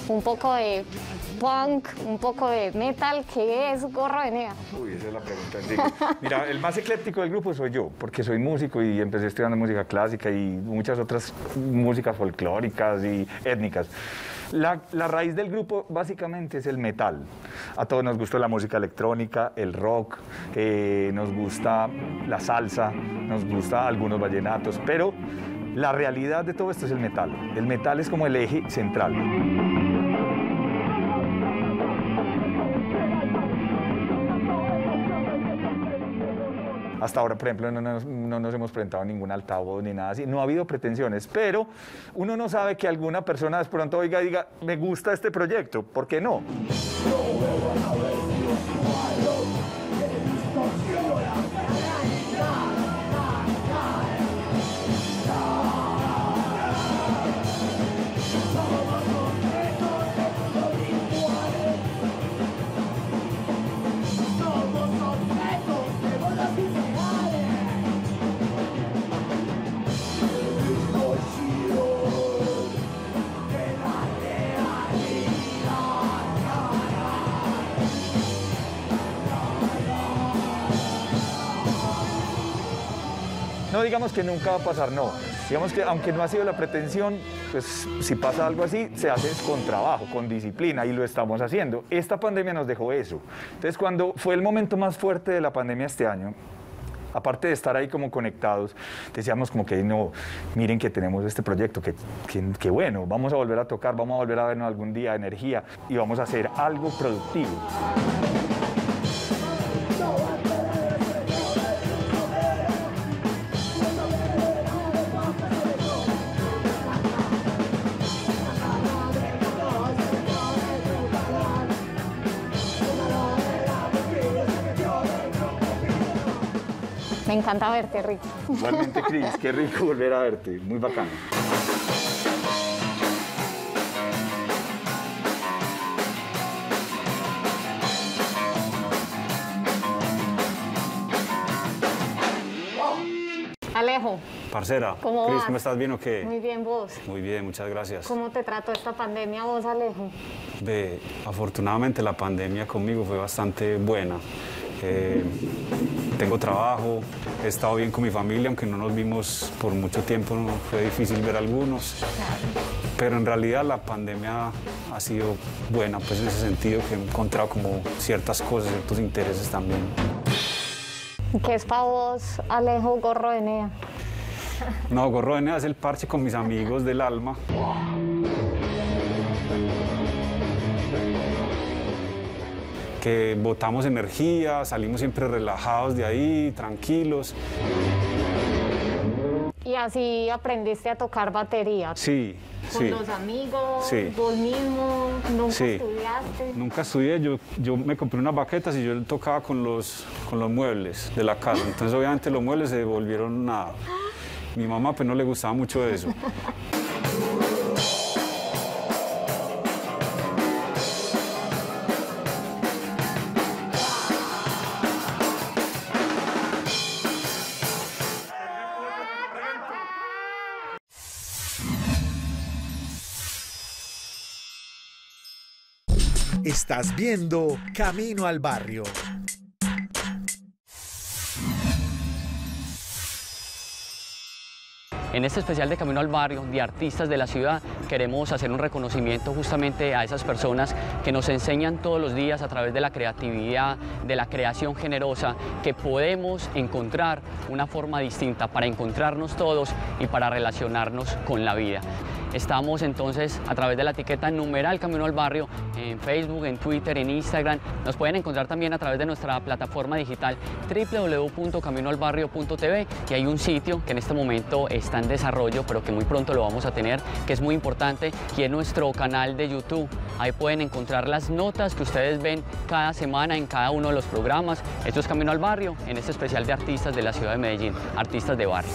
un poco de punk, un poco de metal, ¿qué es Gorro de Nea? Uy, esa es la pregunta. Enrique. Mira, el más ecléctico del grupo soy yo, porque soy músico y empecé estudiando música clásica y muchas otras músicas folclóricas y étnicas. La, la raíz del grupo básicamente es el metal. A todos nos gusta la música electrónica, el rock, eh, nos gusta la salsa, nos gusta algunos vallenatos, pero la realidad de todo esto es el metal. El metal es como el eje central. Hasta ahora, por ejemplo, no nos, no nos hemos presentado ningún altavoz ni nada así, no ha habido pretensiones, pero uno no sabe que alguna persona de pronto oiga y diga, me gusta este proyecto, ¿por qué no? no digamos que nunca va a pasar, no. Digamos que aunque no ha sido la pretensión, pues si pasa algo así, se hace con trabajo, con disciplina, y lo estamos haciendo. Esta pandemia nos dejó eso. Entonces, cuando fue el momento más fuerte de la pandemia este año, aparte de estar ahí como conectados, decíamos como que no, miren que tenemos este proyecto, que, que, que bueno, vamos a volver a tocar, vamos a volver a vernos algún día, energía, y vamos a hacer algo productivo. Me encanta verte, Rico. Igualmente, Cris, qué rico volver a verte, muy bacano. Alejo. Parcera, ¿cómo Cris, vas? ¿Cómo estás? ¿Bien o qué? Muy bien, ¿vos? Muy bien, muchas gracias. ¿Cómo te trató esta pandemia vos, Alejo? De, afortunadamente la pandemia conmigo fue bastante buena. Eh, tengo trabajo, he estado bien con mi familia, aunque no nos vimos por mucho tiempo, no, fue difícil ver a algunos. Pero en realidad la pandemia ha sido buena, pues en ese sentido que he encontrado como ciertas cosas, ciertos intereses también. ¿Qué es para vos, Alejo, Gorro de Nea? No, Gorro de Nea es el parche con mis amigos del alma. Que botamos energía, salimos siempre relajados de ahí, tranquilos. Y así aprendiste a tocar batería. Sí, con sí. Los amigos, sí. Vos mismo, nunca sí. Estudiaste. Nunca estudié, yo, yo me compré unas baquetas y yo tocaba con los, con los muebles de la casa. Entonces obviamente los muebles se devolvieron nada. Mi mamá pues no le gustaba mucho eso. Estás viendo Camino al Barrio. En este especial de Camino al Barrio, de artistas de la ciudad, queremos hacer un reconocimiento justamente a esas personas que nos enseñan todos los días a través de la creatividad, de la creación generosa, que podemos encontrar una forma distinta para encontrarnos todos y para relacionarnos con la vida. Estamos entonces a través de la etiqueta numeral Camino al Barrio, en Facebook, en Twitter, en Instagram. Nos pueden encontrar también a través de nuestra plataforma digital w w w punto camino al barrio punto t v, y hay un sitio que en este momento está en desarrollo, pero que muy pronto lo vamos a tener, que es muy importante, y es nuestro canal de YouTube. Ahí pueden encontrar las notas que ustedes ven cada semana en cada uno de los programas. Esto es Camino al Barrio, en este especial de artistas de la ciudad de Medellín, artistas de barrio.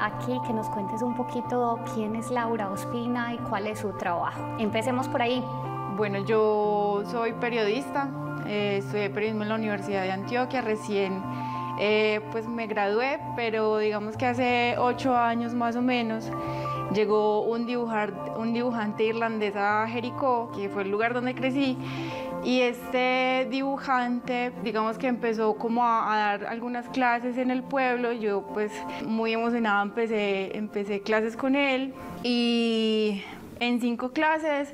Aquí, que nos cuentes un poquito quién es Laura Ospina y cuál es su trabajo. Empecemos por ahí. Bueno, yo soy periodista, eh, estudié periodismo en la Universidad de Antioquia, recién eh, pues me gradué, pero digamos que hace ocho años más o menos llegó un, dibujar, un dibujante irlandés a Jericó, que fue el lugar donde crecí, y este dibujante, digamos que empezó como a, a dar algunas clases en el pueblo. Yo pues muy emocionada empecé, empecé clases con él, y en cinco clases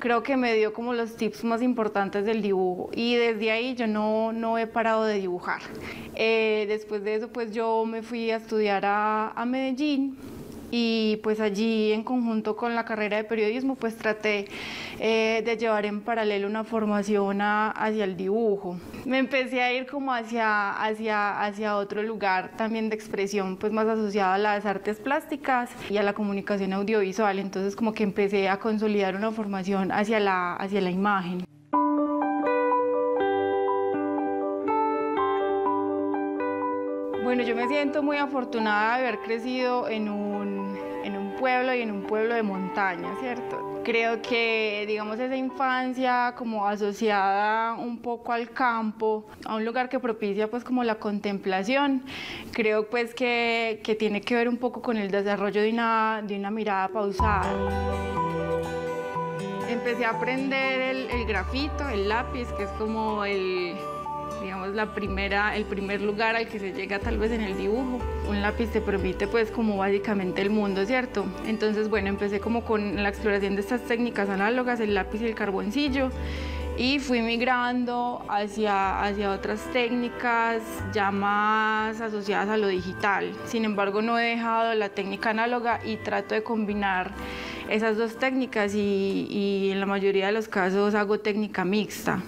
creo que me dio como los tips más importantes del dibujo, y desde ahí yo no, no he parado de dibujar. Eh, después de eso pues yo me fui a estudiar a, a Medellín, y pues allí en conjunto con la carrera de periodismo pues traté eh, de llevar en paralelo una formación a, hacia el dibujo. Me empecé a ir como hacia, hacia, hacia otro lugar también de expresión, pues más asociado a las artes plásticas y a la comunicación audiovisual, entonces como que empecé a consolidar una formación hacia la, hacia la imagen. Bueno, yo me siento muy afortunada de haber crecido en un pueblo y en un pueblo de montaña, ¿cierto? Creo que, digamos, esa infancia como asociada un poco al campo, a un lugar que propicia pues como la contemplación, creo pues que, que tiene que ver un poco con el desarrollo de una, de una mirada pausada. Empecé a aprender el, el grafito, el lápiz, que es como el, digamos, la primera, el primer lugar al que se llega tal vez en el dibujo. Un lápiz te permite pues como básicamente el mundo, ¿cierto? Entonces, bueno, empecé como con la exploración de estas técnicas análogas, el lápiz y el carboncillo, y fui migrando hacia, hacia otras técnicas ya más asociadas a lo digital. Sin embargo, no he dejado la técnica análoga y trato de combinar esas dos técnicas y, y en la mayoría de los casos hago técnica mixta.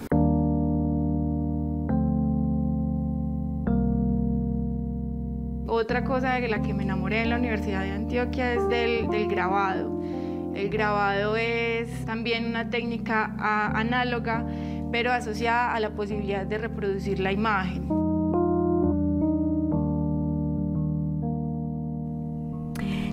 Otra cosa de la que me enamoré en la Universidad de Antioquia es del, del grabado. El grabado es también una técnica a, análoga, pero asociada a la posibilidad de reproducir la imagen.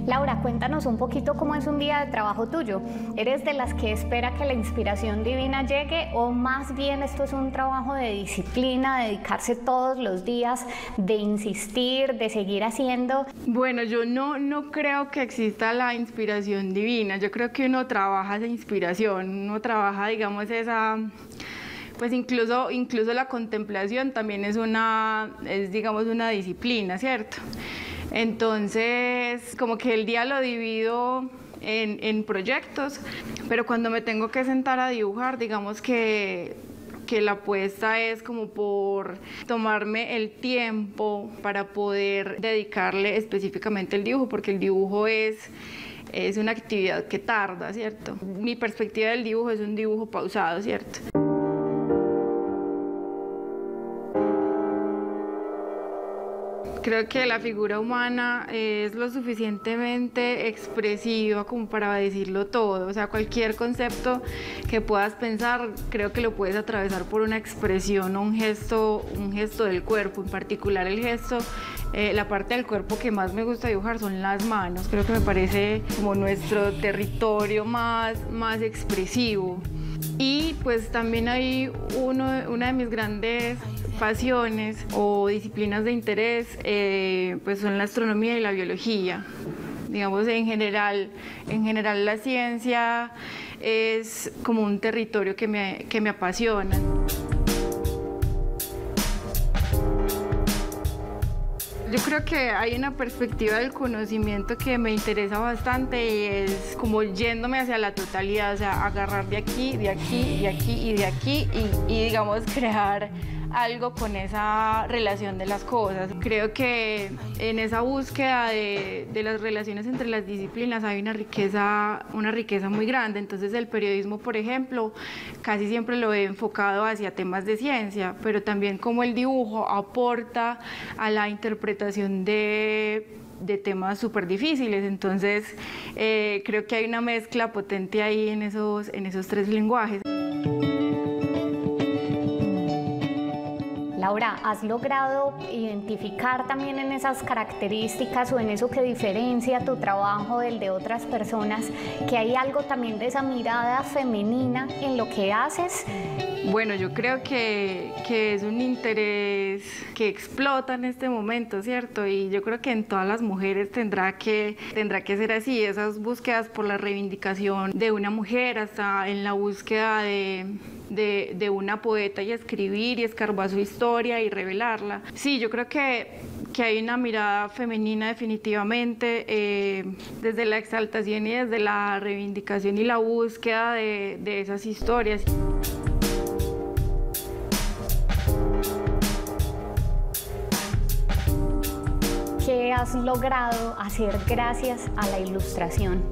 Laura, cuéntanos un poquito cómo es un día de trabajo tuyo. ¿Eres de las que espera que la inspiración divina llegue o más bien esto es un trabajo de disciplina, dedicarse todos los días, de insistir, de seguir haciendo? Bueno, yo no, no creo que exista la inspiración divina. Yo creo que uno trabaja esa inspiración, uno trabaja, digamos, esa... Pues incluso, incluso la contemplación también es una, es, digamos, una disciplina, ¿cierto? Entonces, como que el día lo divido en, en proyectos, pero cuando me tengo que sentar a dibujar, digamos que, que la apuesta es como por tomarme el tiempo para poder dedicarle específicamente el dibujo, porque el dibujo es... es una actividad que tarda, ¿cierto? Mi perspectiva del dibujo es un dibujo pausado, ¿cierto? Creo que la figura humana es lo suficientemente expresiva como para decirlo todo. O sea, cualquier concepto que puedas pensar, creo que lo puedes atravesar por una expresión o un gesto, un gesto del cuerpo. En particular el gesto, eh, la parte del cuerpo que más me gusta dibujar son las manos. Creo que me parece como nuestro territorio más, más expresivo. Y pues también hay uno, una de mis grandes pasiones o disciplinas de interés, eh, pues son la astronomía y la biología. Digamos, en general, en general la ciencia es como un territorio que me, que me apasiona. Yo creo que hay una perspectiva del conocimiento que me interesa bastante y es como yéndome hacia la totalidad, o sea, agarrar de aquí, de aquí, de aquí y de aquí y, y digamos, crear algo con esa relación de las cosas. Creo que en esa búsqueda de, de las relaciones entre las disciplinas hay una riqueza, una riqueza muy grande. Entonces el periodismo, por ejemplo, casi siempre lo he enfocado hacia temas de ciencia, pero también como el dibujo aporta a la interpretación de, de temas súper difíciles. Entonces eh, creo que hay una mezcla potente ahí en esos, en esos tres lenguajes. Laura, ¿has logrado identificar también en esas características o en eso que diferencia tu trabajo del de otras personas, que hay algo también de esa mirada femenina en lo que haces? Bueno, yo creo que, que es un interés que explota en este momento, ¿cierto? Y yo creo que en todas las mujeres tendrá que, tendrá que ser así, esas búsquedas por la reivindicación de una mujer, hasta en la búsqueda de, de, de una poeta y escribir y escarbar su historia y revelarla. Sí, yo creo que, que hay una mirada femenina definitivamente, eh, desde la exaltación y desde la reivindicación y la búsqueda de, de esas historias. ¿Qué has logrado hacer gracias a la ilustración?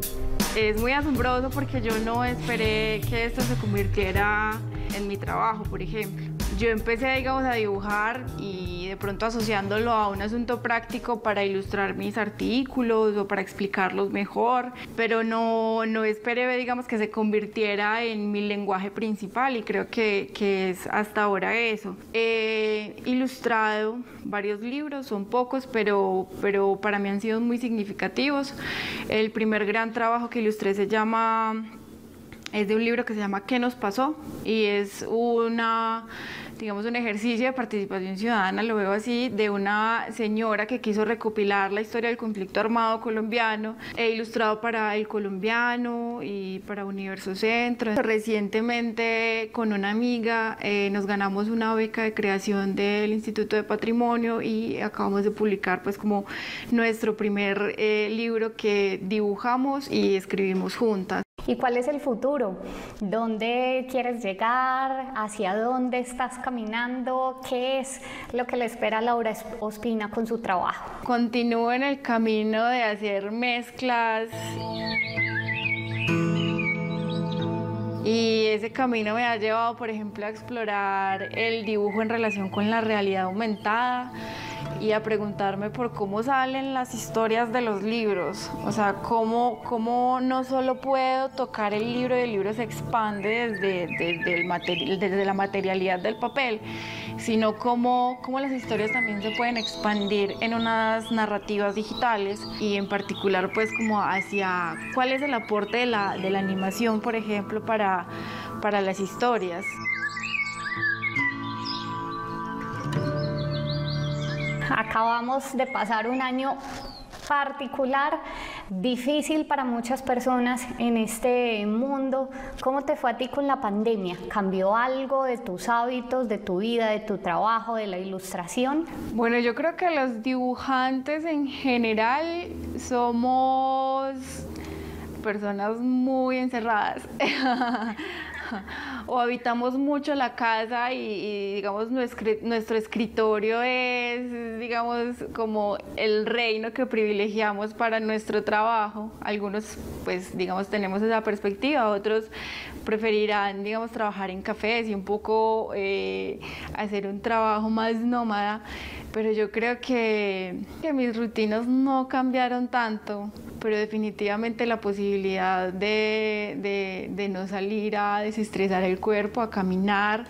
Es muy asombroso porque yo no esperé que esto se convirtiera en mi trabajo, por ejemplo. yo empecé, digamos, a dibujar y de pronto asociándolo a un asunto práctico para ilustrar mis artículos o para explicarlos mejor, pero no, no esperé, digamos, que se convirtiera en mi lenguaje principal y creo que, que es hasta ahora eso. He ilustrado varios libros, son pocos, pero, pero para mí han sido muy significativos. El primer gran trabajo que ilustré se llama... es de un libro que se llama ¿Qué nos pasó? Y es una, digamos, un ejercicio de participación ciudadana, lo veo así, de una señora que quiso recopilar la historia del conflicto armado colombiano, e ilustrado para El Colombiano y para Universo Centro. Recientemente, con una amiga, eh, nos ganamos una beca de creación del Instituto de Patrimonio y acabamos de publicar, pues, como nuestro primer eh, libro que dibujamos y escribimos juntas. ¿Y cuál es el futuro? ¿Dónde quieres llegar? ¿Hacia dónde estás caminando? ¿Qué es lo que le espera a Laura Ospina con su trabajo? Continúo en el camino de hacer mezclas. Y ese camino me ha llevado, por ejemplo, a explorar el dibujo en relación con la realidad aumentada y a preguntarme por cómo salen las historias de los libros. O sea, cómo, cómo no solo puedo tocar el libro y el libro se expande desde, desde, el material, desde la materialidad del papel, sino cómo, cómo las historias también se pueden expandir en unas narrativas digitales y en particular, pues, como hacia cuál es el aporte de la, de la animación, por ejemplo, para para las historias. Acabamos de pasar un año particular, difícil para muchas personas en este mundo. ¿Cómo te fue a ti con la pandemia? ¿Cambió algo de tus hábitos, de tu vida, de tu trabajo, de la ilustración? Bueno, yo creo que los dibujantes en general somos personas muy encerradas o habitamos mucho la casa y, y digamos nuestro, nuestro escritorio es, digamos, como el reino que privilegiamos para nuestro trabajo. Algunos, pues, digamos, tenemos esa perspectiva, otros preferirán, digamos, trabajar en cafés y un poco eh, hacer un trabajo más nómada, pero yo creo que, que mis rutinas no cambiaron tanto, pero definitivamente la posibilidad de, de, de no salir a desestresar el cuerpo, a caminar,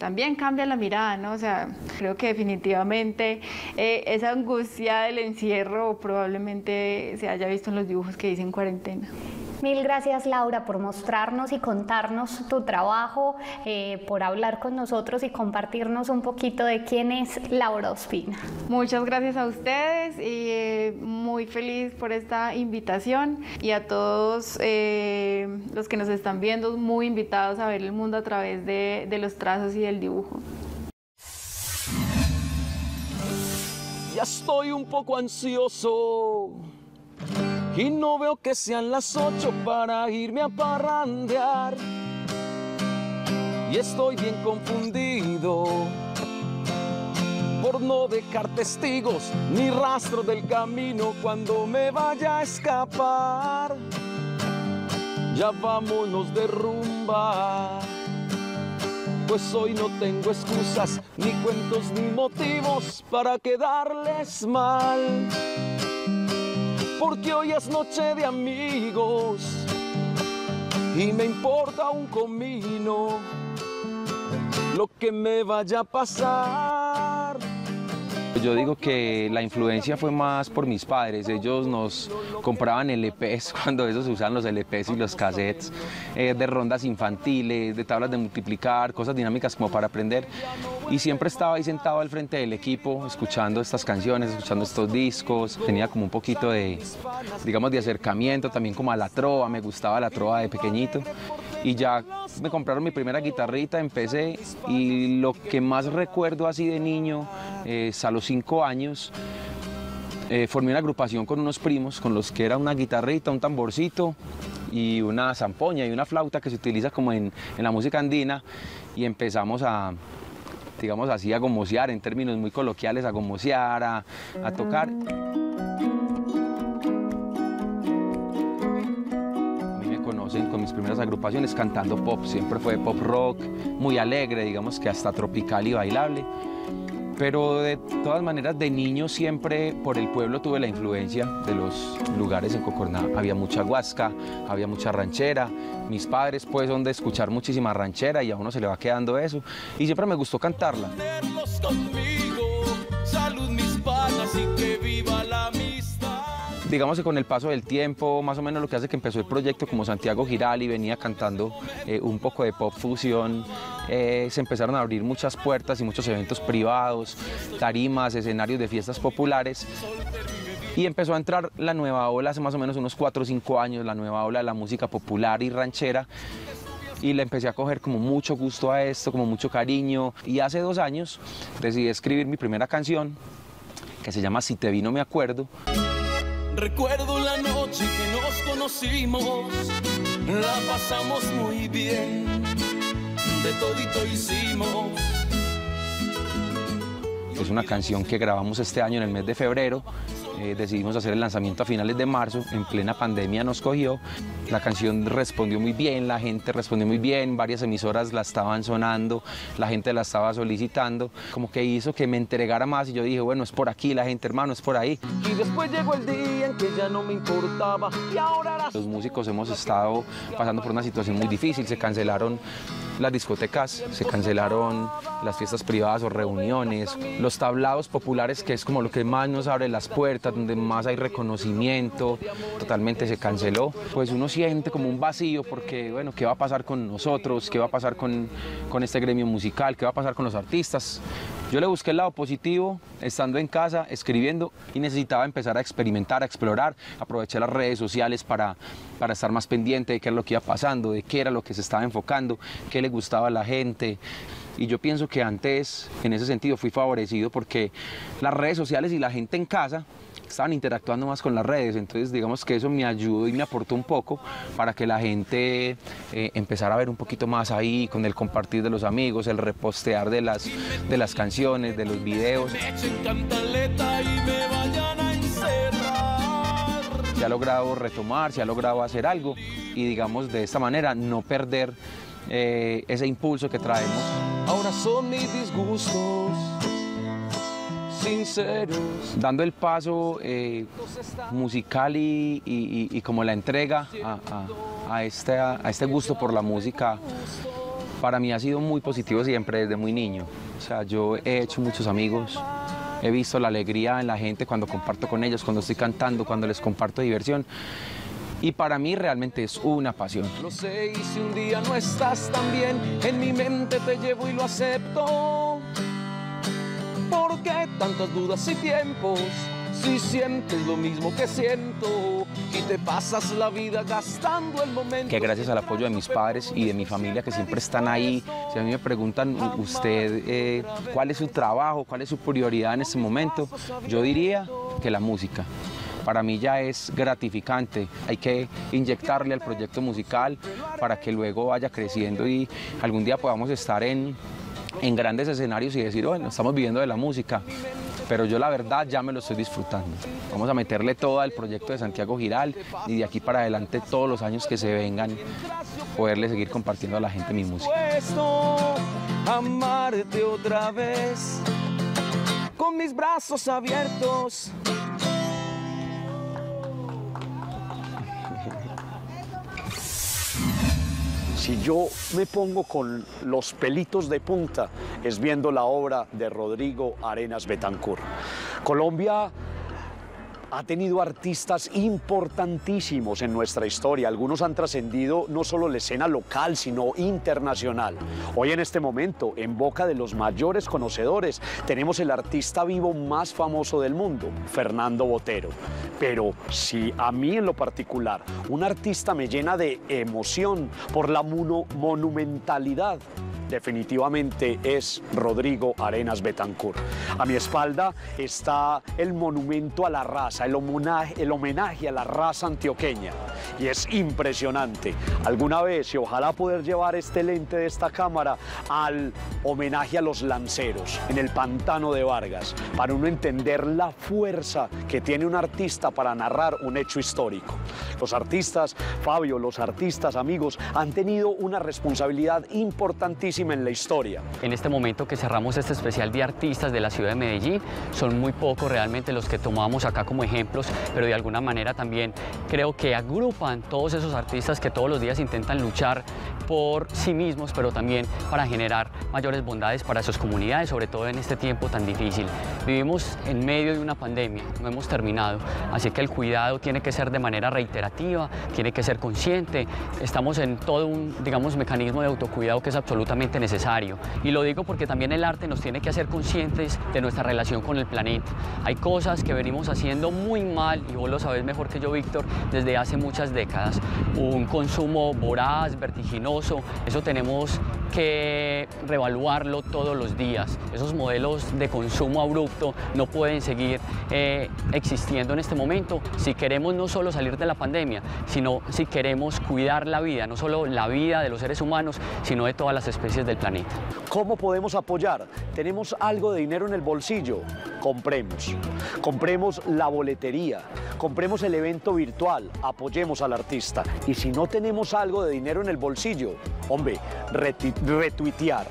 también cambia la mirada, ¿no? O sea, creo que definitivamente eh, esa angustia del encierro probablemente se haya visto en los dibujos que dicen cuarentena. Mil gracias, Laura, por mostrarnos y contarnos tu trabajo, eh, por hablar con nosotros y compartirnos un poquito de quién es Laura Ospina. Muchas gracias a ustedes y eh, muy feliz por esta invitación, y a todos eh, los que nos están viendo, muy invitados a ver el mundo a través de, de los trazos y del dibujo. Ya estoy un poco ansioso y no veo que sean las ocho para irme a parrandear. Y estoy bien confundido por no dejar testigos ni rastro del camino cuando me vaya a escapar. Ya vámonos de rumba, pues hoy no tengo excusas, ni cuentos ni motivos para quedarles mal. Porque hoy es noche de amigos y me importa un comino lo que me vaya a pasar. Yo digo que la influencia fue más por mis padres. Ellos nos compraban L Pes, cuando esos se usaban los L Pes y los cassettes, eh, de rondas infantiles, de tablas de multiplicar, cosas dinámicas como para aprender. Y siempre estaba ahí sentado al frente del equipo, escuchando estas canciones, escuchando estos discos. Tenía como un poquito de, digamos, de acercamiento también como a la trova. Me gustaba la trova de pequeñito. Y ya me compraron mi primera guitarrita, empecé. Y lo que más recuerdo así de niño, eh, a los cinco años, eh, formé una agrupación con unos primos, con los que era una guitarrita, un tamborcito y una zampoña y una flauta que se utiliza como en, en la música andina, y empezamos a, digamos así, a gomosear, en términos muy coloquiales, a gomosear, a, a tocar. A mí me conocen con mis primeros muchas agrupaciones cantando pop, siempre fue pop rock, muy alegre, digamos que hasta tropical y bailable. Pero de todas maneras, de niño siempre por el pueblo tuve la influencia de los lugares en Cocorná. Había mucha guasca, había mucha ranchera. Mis padres pues son de escuchar muchísima ranchera y a uno se le va quedando eso. Y siempre me gustó cantarla. Digamos que con el paso del tiempo, más o menos lo que hace que empezó el proyecto como Santiago Giral y venía cantando eh, un poco de pop fusión, eh, se empezaron a abrir muchas puertas y muchos eventos privados, tarimas, escenarios de fiestas populares. Y empezó a entrar la nueva ola hace más o menos unos cuatro o cinco años, la nueva ola de la música popular y ranchera. Y le empecé a coger como mucho gusto a esto, como mucho cariño. Y hace dos años decidí escribir mi primera canción, que se llama Si te vi no me acuerdo. Recuerdo la noche que nos conocimos, la pasamos muy bien, de todito hicimos. Es una canción que grabamos este año en el mes de febrero, eh, decidimos hacer el lanzamiento a finales de marzo, en plena pandemia nos cogió. La canción respondió muy bien, la gente respondió muy bien, varias emisoras la estaban sonando, la gente la estaba solicitando, como que hizo que me entregara más y yo dije, bueno, es por aquí la gente, hermano, es por ahí. Y después llegó el día en que ya no me importaba y ahora las... Los músicos hemos estado pasando por una situación muy difícil, se cancelaron las discotecas, se cancelaron las fiestas privadas o reuniones, los tablados populares, que es como lo que más nos abre las puertas, donde más hay reconocimiento, totalmente se canceló. Pues uno siempre como un vacío porque, bueno, ¿qué va a pasar con nosotros? ¿Qué va a pasar con, con este gremio musical? ¿Qué va a pasar con los artistas? Yo le busqué el lado positivo, estando en casa, escribiendo, y necesitaba empezar a experimentar, a explorar. Aproveché las redes sociales para, para estar más pendiente de qué era lo que iba pasando, de qué era lo que se estaba enfocando, qué le gustaba a la gente. Y yo pienso que antes, en ese sentido, fui favorecido porque las redes sociales y la gente en casa estaban interactuando más con las redes, entonces digamos que eso me ayudó y me aportó un poco para que la gente eh, empezara a ver un poquito más ahí, con el compartir de los amigos, el repostear de las, de las canciones, de los videos. Se ha logrado retomar, se ha logrado hacer algo y digamos de esta manera no perder eh, ese impulso que traemos. Ahora son mis disgustos sinceros. Dando el paso eh, musical y, y, y como la entrega a, a, a, este, a este gusto por la música, para mí ha sido muy positivo siempre desde muy niño. O sea, yo he hecho muchos amigos, he visto la alegría en la gente cuando comparto con ellos, cuando estoy cantando, cuando les comparto diversión. Y para mí realmente es una pasión. Lo sé, y si un día no estás tan bien, en mi mente te llevo y lo acepto. ¿Por qué tantas dudas y tiempos? Si sientes lo mismo que siento y te pasas la vida gastando el momento. Que gracias al apoyo de mis padres y de mi familia que siempre están ahí. Si a mí me preguntan, usted, eh, ¿cuál es su trabajo? ¿Cuál es su prioridad en este momento? Yo diría que la música. Para mí ya es gratificante, hay que inyectarle al proyecto musical para que luego vaya creciendo y algún día podamos estar en, en grandes escenarios y decir, bueno, estamos viviendo de la música, pero yo la verdad ya me lo estoy disfrutando. Vamos a meterle todo al proyecto de Santiago Giral y de aquí para adelante todos los años que se vengan, poderle seguir compartiendo a la gente mi música. Amarte otra vez, con mis brazos abiertos. Si yo me pongo con los pelitos de punta, es viendo la obra de Rodrigo Arenas Betancur. Colombia ha tenido artistas importantísimos en nuestra historia. Algunos han trascendido no solo la escena local, sino internacional. Hoy en este momento, en boca de los mayores conocedores, tenemos el artista vivo más famoso del mundo, Fernando Botero. Pero si a mí en lo particular, un artista me llena de emoción por la monumentalidad definitivamente es Rodrigo Arenas Betancur. A mi espalda está el Monumento a la Raza, el homenaje, el homenaje a la raza antioqueña, y es impresionante. Alguna vez, y ojalá poder llevar este lente de esta cámara al homenaje a los lanceros en el Pantano de Vargas, para uno entender la fuerza que tiene un artista para narrar un hecho histórico. Los artistas, Fabio, los artistas, amigos, han tenido una responsabilidad importantísima en la historia. En este momento que cerramos este especial de artistas de la ciudad de Medellín, son muy pocos realmente los que tomamos acá como ejemplos, pero de alguna manera también creo que agrupan todos esos artistas que todos los días intentan luchar por sí mismos, pero también para generar mayores bondades para sus comunidades, sobre todo en este tiempo tan difícil. Vivimos en medio de una pandemia, no hemos terminado, así que el cuidado tiene que ser de manera reiterativa, tiene que ser consciente. Estamos en todo un, digamos, mecanismo de autocuidado que es absolutamente necesario. Y lo digo porque también el arte nos tiene que hacer conscientes de nuestra relación con el planeta. Hay cosas que venimos haciendo muy mal, y vos lo sabés mejor que yo, Víctor, desde hace muchas décadas. Un consumo voraz, vertiginoso, eso tenemos que reevaluarlo todos los días. Esos modelos de consumo abrupto no pueden seguir eh, existiendo en este momento si queremos no solo salir de la pandemia, sino si queremos cuidar la vida, no solo la vida de los seres humanos, sino de todas las especies del planeta. ¿Cómo podemos apoyar? ¿Tenemos algo de dinero en el bolsillo? Compremos. Compremos la boletería, compremos el evento virtual, apoyemos al artista. Y si no tenemos algo de dinero en el bolsillo, hombre, retuitear,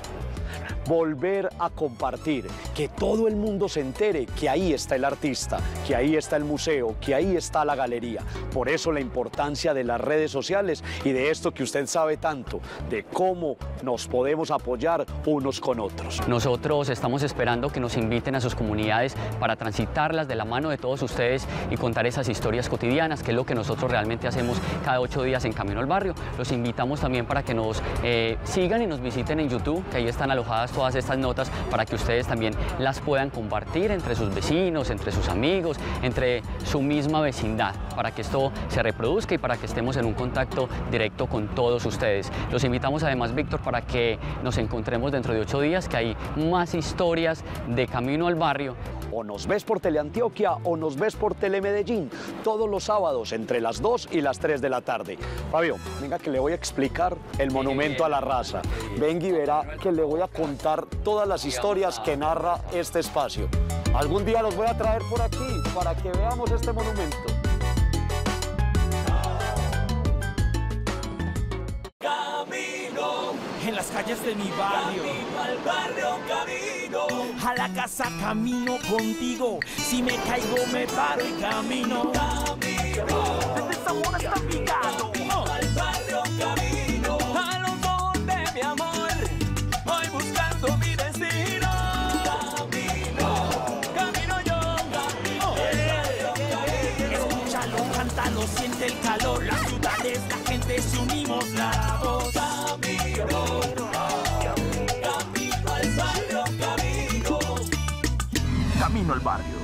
volver a compartir, que todo el mundo se entere que ahí está el artista, que ahí está el museo, que ahí está la galería. Por eso la importancia de las redes sociales y de esto que usted sabe tanto, de cómo nos podemos apoyar unos con otros. Nosotros estamos esperando que nos inviten a sus comunidades para transitarlas de la mano de todos ustedes y contar esas historias cotidianas, que es lo que nosotros realmente hacemos cada ocho días en Camino al Barrio. Los invitamos también para que nos eh, sigan y nos visiten en YouTube, que ahí están alojadas todas estas notas para que ustedes también las puedan compartir entre sus vecinos, entre sus amigos, entre su misma vecindad, para que esto se reproduzca y para que estemos en un contacto directo con todos ustedes. Los invitamos además, Víctor, para que nos encontremos dentro de ocho días, que hay más historias de Camino al Barrio. O nos ves por Teleantioquia o nos ves por Telemedellín, todos los sábados entre las dos y las tres de la tarde. Fabio, venga que le voy a explicar el monumento a la raza. Venga y verá que le voy a contar todas las historias que narra este espacio. Algún día los voy a traer por aquí para que veamos este monumento. Camino en las calles de mi barrio. Camino al barrio, camino. A la casa camino contigo. Si me caigo me paro y camino. Camino. Desde esa hora está picado. Camino al barrio, camino. A los ojos de mi amor. Voy buscando mi destino. Siente el calor, las ciudades, la gente, se unimos la voz. Camino, camino al barrio, camino. Camino al barrio.